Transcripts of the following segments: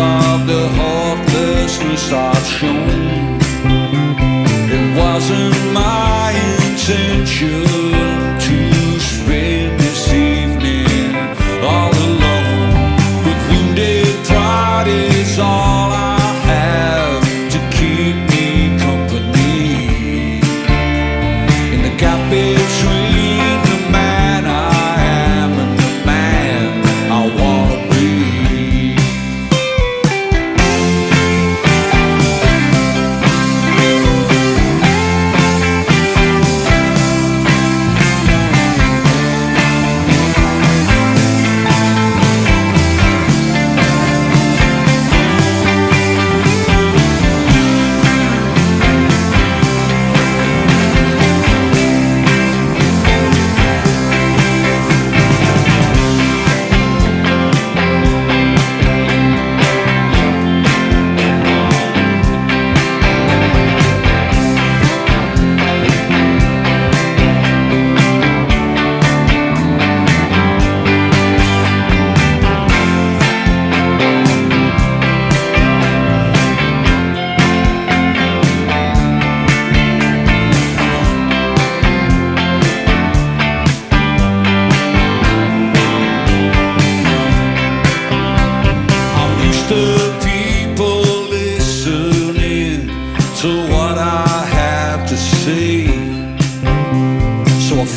Of the heartlessness I've shown, it wasn't my intention to spend this evening all alone. But wounded pride is all I have to keep me company. In the gap between the man I am and the man I want to be.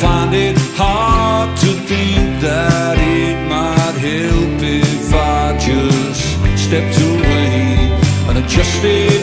Find it hard to think that it might help if I just stepped away and adjusted.